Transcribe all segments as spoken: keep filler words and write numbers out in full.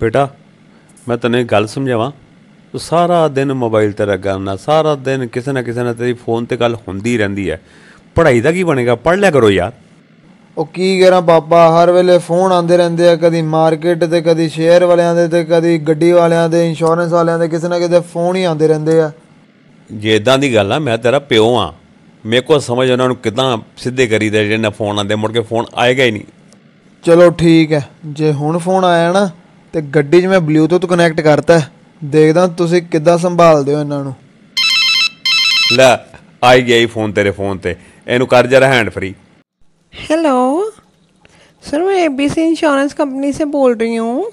बेटा मैं तेन एक गल समझावां, तू सारा दिन मोबाइल ते लगा हुंदा, सारा दिन किसी ना किसी ने तेरी फोन ते गल हुंदी रहिंदी है, पढ़ाई दा की बनेगा? पढ़ लिया करो यार। ਉਹ ਕੀ ਕਰਾਂ ਬਾਬਾ, ਹਰ ਵੇਲੇ ਫੋਨ ਆਉਂਦੇ ਰਹਿੰਦੇ ਆ, ਕਦੀ ਮਾਰਕੀਟ ਤੇ ਕਦੀ ਸ਼ੇਅਰ ਵਾਲਿਆਂ ਦੇ ਤੇ ਕਦੀ ਗੱਡੀ ਵਾਲਿਆਂ ਦੇ, ਇੰਸ਼ੋਰੈਂਸ ਵਾਲਿਆਂ ਦੇ, ਕਿਸੇ ਨਾ ਕਿਸੇ ਫੋਨ ਹੀ ਆਉਂਦੇ ਰਹਿੰਦੇ ਆ। ਜੇ ਇਦਾਂ ਦੀ ਗੱਲ ਆ, ਮੈਂ ਤੇਰਾ ਪਿਓ ਆ, ਮੇਰੇ ਕੋਲ ਸਮਝ ਉਹਨਾਂ ਨੂੰ ਕਿੱਦਾਂ ਸਿੱਧੇ ਕਰੀਦਾ ਜਿਹਨਾਂ ਫੋਨ ਆਉਂਦੇ, ਮੁੜ ਕੇ ਫੋਨ ਆਏਗਾ ਹੀ ਨਹੀਂ। ਚਲੋ ਠੀਕ ਹੈ, ਜੇ ਹੁਣ ਫੋਨ ਆਇਆ ਨਾ ਤੇ ਗੱਡੀ 'ਚ ਮੈਂ ਬਲੂਟੂਥ ਕਨੈਕਟ ਕਰਤਾ, ਦੇਖਦਾ ਤੁਸੀਂ ਕਿੱਦਾਂ ਸੰਭਾਲਦੇ ਹੋ ਇਹਨਾਂ ਨੂੰ। ਲੈ ਆਈ ਗਿਆ ਹੀ ਫੋਨ ਤੇਰੇ ਫੋਨ ਤੇ, ਇਹਨੂੰ ਕਰ ਜਰਾ ਹੈਂਡ ਫਰੀ। हेलो सर, मैं एबीसी इंश्योरेंस कंपनी से बोल रही हूँ।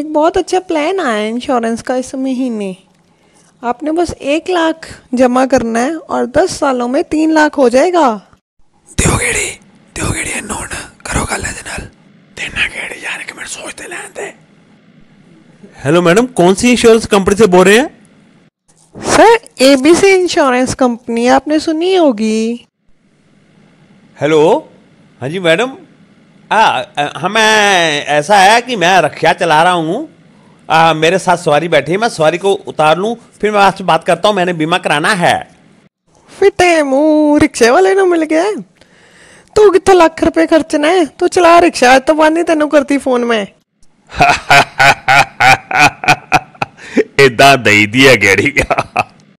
एक बहुत अच्छा प्लान आया है इंश्योरेंस का इस महीने। आपने बस एक लाख जमा करना है और दस सालों में तीन लाख हो जाएगा। दियोगेड़ी दियोगेड़ी नोट करो गल दे नाल देना गेड़ी यार, एक मिनट सोचते लैन दे। हेलो मैडम, कौन सी इंश्योरेंस कंपनी से बोल रहे हैं? सर एबीसी इंश्योरेंस कंपनी, आपने सुनी होगी। हेलो, हाँ जी मैडम, हमें ऐसा है कि मैं रखिया चला रहा हूँ, मेरे साथ सवारी बैठी है, मैं सवारी को उतार लूँ फिर मैं आपसे बात करता हूँ, मैंने बीमा कराना है। फिटे मुँह रिक्शे वाले ना मिल गया, तू कितने लाख रुपये खर्चना है, तू चला रिक्शा तो बंद नहीं तेनों करती फोन में। इदा दई दी है गेड़ी।